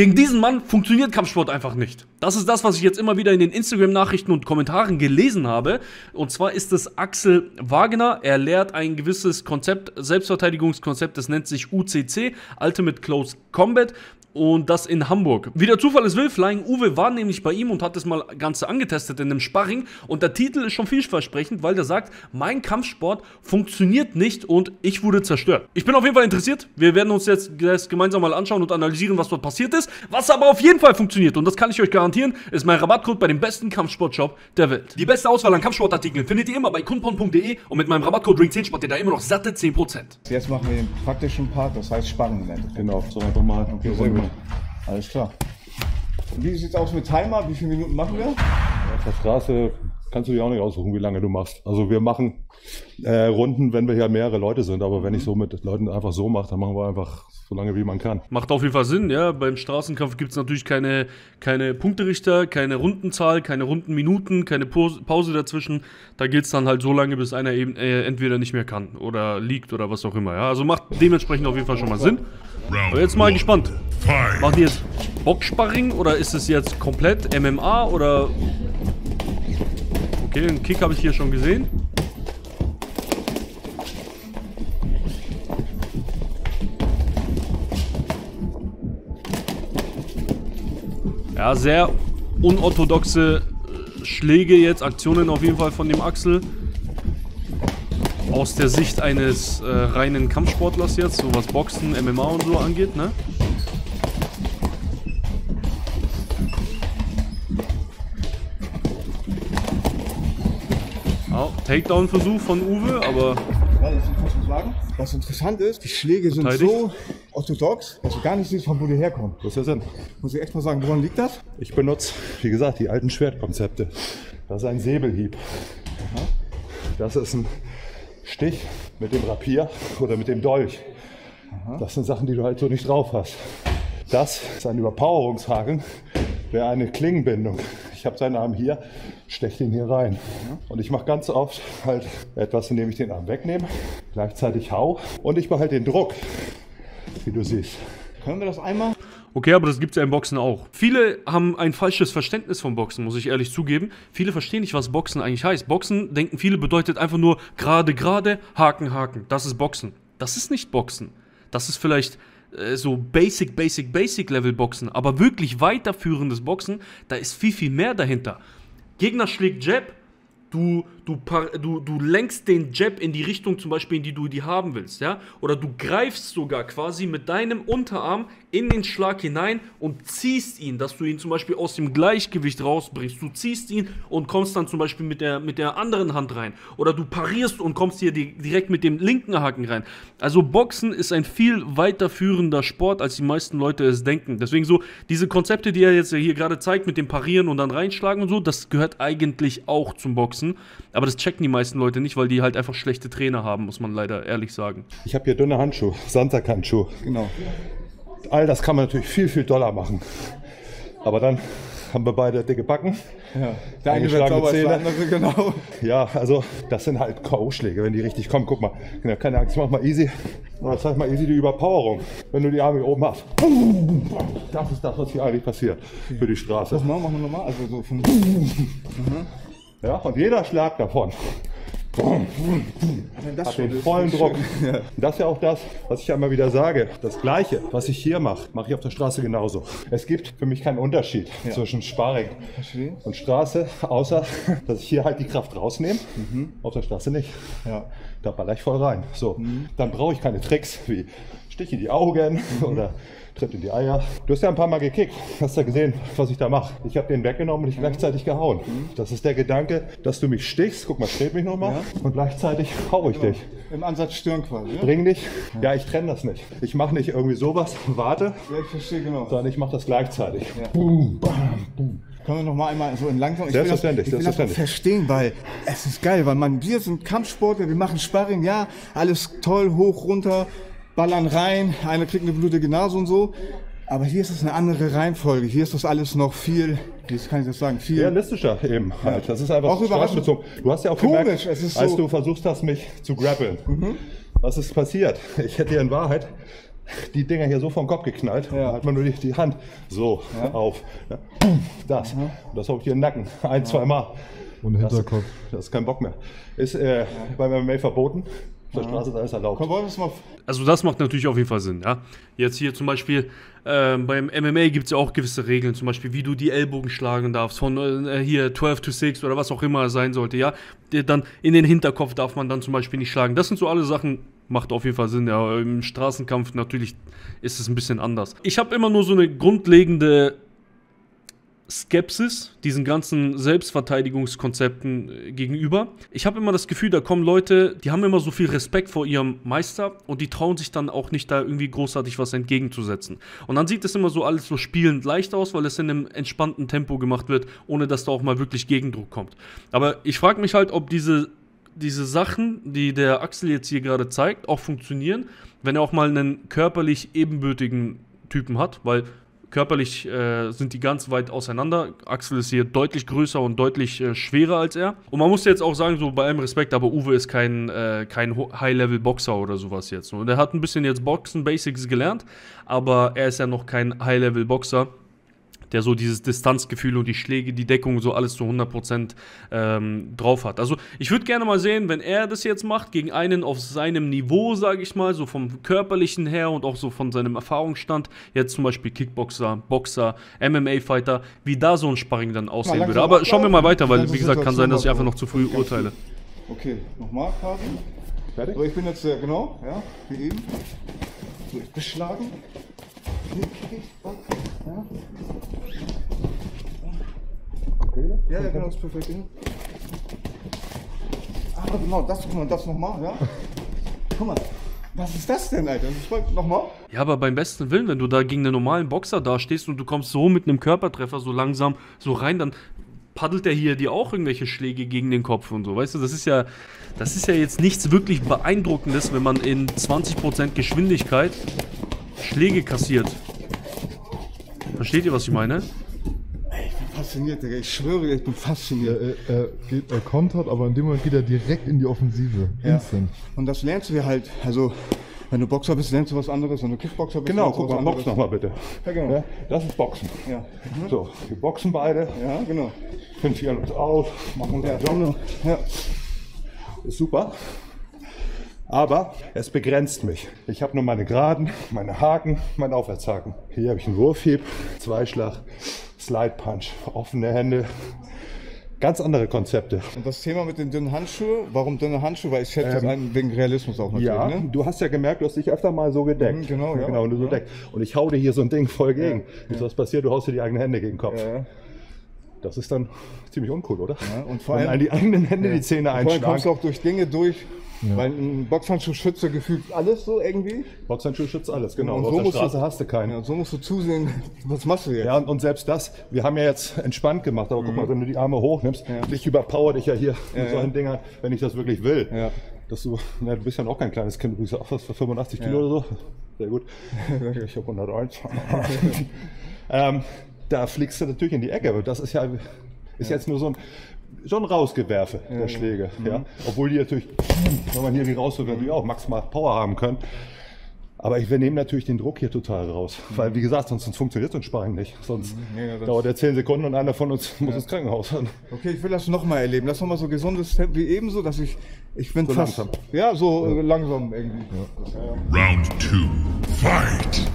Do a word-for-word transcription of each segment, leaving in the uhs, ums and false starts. Gegen diesen Mann funktioniert Kampfsport einfach nicht. Das ist das, was ich jetzt immer wieder in den Instagram-Nachrichten und Kommentaren gelesen habe. Und zwar ist es Axel Wagener. Er lehrt ein gewisses Konzept, Selbstverteidigungskonzept, das nennt sich U C C, Ultimate Close Combat. Und das in Hamburg. Wie der Zufall es will, Flying Uwe war nämlich bei ihm und hat das mal Ganze angetestet in einem Sparring. Und der Titel ist schon vielversprechend, weil der sagt, mein Kampfsport funktioniert nicht und ich wurde zerstört. Ich bin auf jeden Fall interessiert. Wir werden uns jetzt das gemeinsam mal anschauen und analysieren, was dort passiert ist. Was aber auf jeden Fall funktioniert, und das kann ich euch garantieren, ist mein Rabattcode bei dem besten Kampfsportshop der Welt. Die beste Auswahl an Kampfsportartikeln findet ihr immer bei kunpon punkt de und mit meinem Rabattcode ring zehn spart ihr da immer noch satte zehn Prozent. Jetzt machen wir den praktischen Part, das heißt Sparring. Genau, so einfach mal. Okay, sehr gut. Alles klar. Und wie sieht es aus mit Timer? Wie viele Minuten machen wir? Auf der Straße kannst du dir auch nicht aussuchen, wie lange du machst. Also wir machen äh, Runden, wenn wir hier mehrere Leute sind. Aber wenn ich so mit Leuten einfach so mache, dann machen wir einfach so lange, wie man kann. Macht auf jeden Fall Sinn, ja. Beim Straßenkampf gibt es natürlich keine, keine Punkterichter, keine Rundenzahl, keine Rundenminuten, keine Pause dazwischen. Da gilt es dann halt so lange, bis einer eben äh, entweder nicht mehr kann oder liegt oder was auch immer. Ja? Also macht dementsprechend auf jeden Fall schon mal Sinn. Aber jetzt mal gespannt. Macht ihr jetzt Boxsparring oder ist es jetzt komplett M M A oder... Okay, einen Kick habe ich hier schon gesehen. Ja, sehr unorthodoxe Schläge jetzt, Aktionen auf jeden Fall von dem Axel. Aus der Sicht eines äh, reinen Kampfsportlers jetzt, so was Boxen, M M A und so angeht, ne? Oh, Takedown-Versuch von Uwe, aber... Ja, das muss ich sagen. Was interessant ist, die Schläge sind so orthodox, dass du gar nicht siehst, von wo die herkommen. Das ist der Sinn. Muss ich echt mal sagen, woran liegt das? Ich benutze, wie gesagt, die alten Schwertkonzepte. Das ist ein Säbelhieb. Aha. Das ist ein... Stich mit dem Rapier oder mit dem Dolch. Aha. Das sind Sachen, die du halt so nicht drauf hast. Das ist ein Überpowerungshaken, wäre eine Klingenbindung. Ich habe seinen Arm hier, steche ihn hier rein. Ja. Und ich mache ganz oft halt etwas, indem ich den Arm wegnehme, gleichzeitig hau und ich behalte den Druck, wie du siehst. Können wir das einmal? Okay, aber das gibt es ja im Boxen auch. Viele haben ein falsches Verständnis von Boxen, muss ich ehrlich zugeben. Viele verstehen nicht, was Boxen eigentlich heißt. Boxen, denken viele, bedeutet einfach nur gerade, gerade, Haken, Haken. Das ist Boxen. Das ist nicht Boxen. Das ist vielleicht äh, so Basic, Basic, Basic-Level Boxen. Aber wirklich weiterführendes Boxen, da ist viel, viel mehr dahinter. Gegner schlägt Jab. Du, du, du, du lenkst den Jab in die Richtung zum Beispiel, in die du die haben willst, ja? Oder du greifst sogar quasi mit deinem Unterarm in den Schlag hinein und ziehst ihn, dass du ihn zum Beispiel aus dem Gleichgewicht rausbringst. Du ziehst ihn und kommst dann zum Beispiel mit der, mit der anderen Hand rein. Oder du parierst und kommst hier die, direkt mit dem linken Haken rein. Also Boxen ist ein viel weiterführender Sport, als die meisten Leute es denken. Deswegen so, diese Konzepte, die er jetzt hier gerade zeigt, mit dem Parieren und dann reinschlagen und so, das gehört eigentlich auch zum Boxen. Aber das checken die meisten Leute nicht, weil die halt einfach schlechte Trainer haben, muss man leider ehrlich sagen. Ich habe hier dünne Handschuhe, Sandsackhandschuhe. Genau. All das kann man natürlich viel, viel doller machen. Aber dann haben wir beide dicke Backen. Ja. Der eine wird sauber, der andere, genau. Ja, also das sind halt K O-Schläge, wenn die richtig kommen. Guck mal, keine Angst, mach mal easy. Oder zeig mal easy die Überpowerung, wenn du die Arme hier oben hast. Das ist das, was hier eigentlich passiert für die Straße. Mach mal, mach mal nochmal. Also so vom... Mhm. Ja, und jeder Schlag davon hat den vollen Druck. Das ist ja auch das, was ich einmal wieder sage. Das Gleiche, was ich hier mache, mache ich auf der Straße genauso. Es gibt für mich keinen Unterschied ja. zwischen Sparring und Straße, außer, dass ich hier halt die Kraft rausnehme, mhm. auf der Straße nicht. Ja. Da baller ich voll rein. So, mhm. dann brauche ich keine Tricks wie Stich in die Augen mhm. oder Tritt in die Eier. Du hast ja ein paar Mal gekickt, hast ja gesehen, was ich da mache. Ich habe den weggenommen und ich mhm. gleichzeitig gehauen. Mhm. Das ist der Gedanke, dass du mich stichst, guck mal, dreht mich nochmal ja. und gleichzeitig hau ich genau. dich. Im Ansatz Stirn quasi. Bring dich. Ja, ja ich trenne das nicht. Ich mache nicht irgendwie sowas und warte, ja, ich verstehe genau. sondern ich mache das gleichzeitig. Ja. Boom, bam, boom. Können wir noch mal einmal so in langsam... Ich will das, ich will das verstehen, weil es ist geil, weil man, wir sind Kampfsportler, wir machen Sparring, ja, alles toll, hoch, runter, ballern rein, einer kriegt eine blutige Nase und so. Aber hier ist es eine andere Reihenfolge. Hier ist das alles noch viel, wie kann ich das sagen, viel realistischer eben halt. Das ist einfach auch straßenbezogen. Du hast ja auch komisch, gemerkt, es ist so, als du versucht hast, mich zu grappeln. Mhm. Was ist passiert? Ich hätte ja in Wahrheit die Dinger hier so vom Kopf geknallt. Ja. Da hat man nur die, die Hand so ja. auf. Ja. Das. Mhm. Und das habe ich hier im Nacken. Ein, ja. zwei Mal. Und Hinterkopf. Das, das ist kein Bock mehr. Ist äh, ja. beim M M A verboten. Auf der Straße, da ist erlaubt. Also das macht natürlich auf jeden Fall Sinn, ja. Jetzt hier zum Beispiel, äh, beim M M A gibt es ja auch gewisse Regeln, zum Beispiel wie du die Ellbogen schlagen darfst, von äh, hier zwölf to sechs oder was auch immer sein sollte, ja. Dann in den Hinterkopf darf man dann zum Beispiel nicht schlagen. Das sind so alle Sachen, macht auf jeden Fall Sinn, ja. Im Straßenkampf natürlich ist es ein bisschen anders. Ich habe immer nur so eine grundlegende Skepsis diesen ganzen Selbstverteidigungskonzepten gegenüber. Ich habe immer das Gefühl, da kommen Leute, die haben immer so viel Respekt vor ihrem Meister und die trauen sich dann auch nicht, da irgendwie großartig was entgegenzusetzen. Und dann sieht es immer so alles so spielend leicht aus, weil es in einem entspannten Tempo gemacht wird, ohne dass da auch mal wirklich Gegendruck kommt. Aber ich frage mich halt, ob diese, diese Sachen, die der Axel jetzt hier gerade zeigt, auch funktionieren, wenn er auch mal einen körperlich ebenbürtigen Typen hat, weil körperlich äh, sind die ganz weit auseinander. Axel ist hier deutlich größer und deutlich äh, schwerer als er. Und man muss jetzt auch sagen, so bei allem Respekt, aber Uwe ist kein, äh, kein High-Level-Boxer oder sowas jetzt. Und er hat ein bisschen jetzt Boxen-Basics gelernt, aber er ist ja noch kein High-Level-Boxer, der so dieses Distanzgefühl und die Schläge, die Deckung, so alles zu hundert Prozent ähm, drauf hat. Also ich würde gerne mal sehen, wenn er das jetzt macht, gegen einen auf seinem Niveau, sage ich mal, so vom Körperlichen her und auch so von seinem Erfahrungsstand, jetzt zum Beispiel Kickboxer, Boxer, M M A-Fighter, wie da so ein Sparring dann aussehen würde. Aber schauen wir mal weiter, weil, wie gesagt, kann sein, dass ich einfach noch zu früh urteile. Okay, nochmal, Carsten. Fertig? So, ich bin jetzt, äh, genau, ja, wie eben. So, ich geschlagen. Ja. Okay. Ja, ja, genau, das ist perfekt. Ah, genau, das, guck mal, das nochmal, ja. Guck mal, was ist das denn, Alter? Nochmal? Ja, aber beim besten Willen, wenn du da gegen einen normalen Boxer dastehst und du kommst so mit einem Körpertreffer so langsam so rein, dann paddelt er hier dir auch irgendwelche Schläge gegen den Kopf und so, weißt du, das ist ja, das ist ja jetzt nichts wirklich Beeindruckendes, wenn man in zwanzig Prozent Geschwindigkeit Schläge kassiert. Versteht ihr, was ich meine? Ich bin fasziniert, Digga. Ich schwöre, ich bin fasziniert. Er, er, geht, er kontert, aber in dem Moment geht er direkt in die Offensive. Ja. Instant. Und das lernst du dir halt, also wenn du Boxer bist, lernst du was anderes. Wenn du Kickboxer bist, genau, guck mal, Box nochmal bitte. Ja, genau. Ja, das ist Boxen. Ja. Mhm. So, wir boxen beide. Ja, genau. Finden uns aus, machen uns ja. Job. Ja. Ist super. Aber es begrenzt mich. Ich habe nur meine Geraden, meine Haken, meinen Aufwärtshaken. Hier habe ich einen Wurfhieb, Zweischlag, Slide Punch, offene Hände. Ganz andere Konzepte. Und das Thema mit den dünnen Handschuhen, warum dünne Handschuhe? Weil ich schätze ähm, das ein wegen Realismus auch natürlich. Ja, ne? Du hast ja gemerkt, du hast dich öfter mal so gedeckt. Mhm, genau, ja. Genau, und du so ja. deckt. Und ich hau dir hier so ein Ding voll gegen. Ja, ja. Was passiert? Du haust dir die eigenen Hände gegen den Kopf. Ja. Das ist dann ziemlich uncool, oder? Ja, und vor allem wenn die eigenen Hände ja. die Zähne einschlagen. Und vor allem kommst du auch durch Dinge durch. Ja. Weil ein Boxhandschuh schützt gefühlt alles so irgendwie. Boxhandschuh schützt alles, genau. Und so auf der Straße du, hast du keinen. Ja, und so musst du zusehen, was machst du jetzt? Ja, und selbst das, wir haben ja jetzt entspannt gemacht, aber mhm. guck mal, wenn du die Arme hochnimmst, ja. ich überpower dich ja hier ja, mit solchen ja. Dingern, wenn ich das wirklich will. Ja. Dass du, na, du bist ja auch kein kleines Kind, du bist ja auch fast fünfundachtzig ja. Kilo oder so. Sehr gut. Ich habe hunderteins. ähm, da fliegst du natürlich in die Ecke, aber das ist ja ist ja. jetzt nur so ein... schon rausgewerfe ja, der Schläge, ja. ja. Obwohl die natürlich, wenn man hier die rausholt, mhm. natürlich auch maximal Power haben können. Aber ich, wir nehmen natürlich den Druck hier total raus, mhm. weil wie gesagt, sonst, sonst funktioniert so ein Sparring nicht. Sonst mhm. ja, dauert er zehn Sekunden und einer von uns ja. muss ins Krankenhaus. Okay, ich will das nochmal erleben. Das nochmal so gesundes Tempo wie ebenso, dass ich, ich bin so fast, langsam. Ja, so ja. langsam irgendwie. Ja. Ja. Round zwei, fight!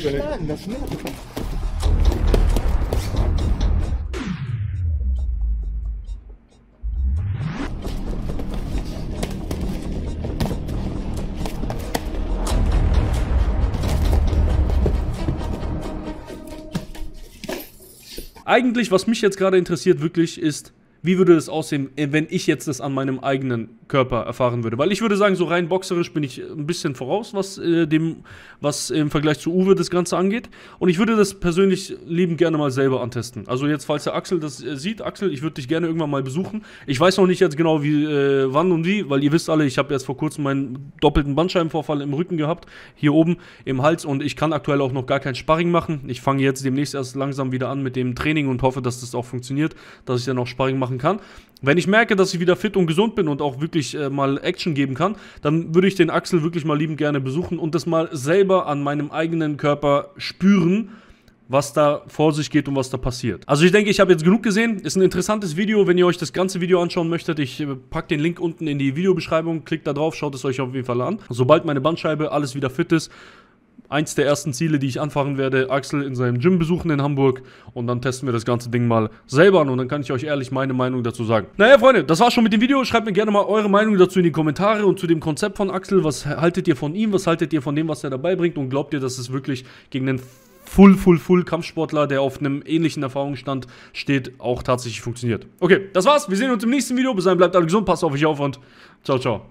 Schlagen, das nicht. Eigentlich, was mich jetzt gerade interessiert, wirklich ist, Wie würde das aussehen, wenn ich jetzt das an meinem eigenen Körper erfahren würde? Weil ich würde sagen, so rein boxerisch bin ich ein bisschen voraus, was, äh, dem, was im Vergleich zu Uwe das Ganze angeht. Und ich würde das persönlich liebend gerne mal selber antesten. Also jetzt, falls der Axel das äh, sieht, Axel, ich würde dich gerne irgendwann mal besuchen. Ich weiß noch nicht jetzt genau, wie, äh, wann und wie, weil ihr wisst alle, ich habe erst vor kurzem meinen doppelten Bandscheibenvorfall im Rücken gehabt, hier oben im Hals. Und ich kann aktuell auch noch gar kein Sparring machen. Ich fange jetzt demnächst erst langsam wieder an mit dem Training und hoffe, dass das auch funktioniert, dass ich dann auch Sparring mache. kann. Wenn ich merke, dass ich wieder fit und gesund bin und auch wirklich äh, mal Action geben kann, dann würde ich den Axel wirklich mal liebend gerne besuchen und das mal selber an meinem eigenen Körper spüren, was da vor sich geht und was da passiert. Also ich denke, ich habe jetzt genug gesehen. Ist ein interessantes Video, wenn ihr euch das ganze Video anschauen möchtet. Ich packe den Link unten in die Videobeschreibung, klickt da drauf, schaut es euch auf jeden Fall an. Sobald meine Bandscheibe alles wieder fit ist, eins der ersten Ziele, die ich anfahren werde, Axel in seinem Gym besuchen in Hamburg und dann testen wir das ganze Ding mal selber an und dann kann ich euch ehrlich meine Meinung dazu sagen. Naja, Freunde, das war's schon mit dem Video. Schreibt mir gerne mal eure Meinung dazu in die Kommentare und zu dem Konzept von Axel. Was haltet ihr von ihm? Was haltet ihr von dem, was er dabei bringt? Und glaubt ihr, dass es wirklich gegen den Full, full, full Kampfsportler, der auf einem ähnlichen Erfahrungsstand steht, auch tatsächlich funktioniert? Okay, das war's. Wir sehen uns im nächsten Video. Bis dahin, bleibt alle gesund, passt auf euch auf und ciao, ciao.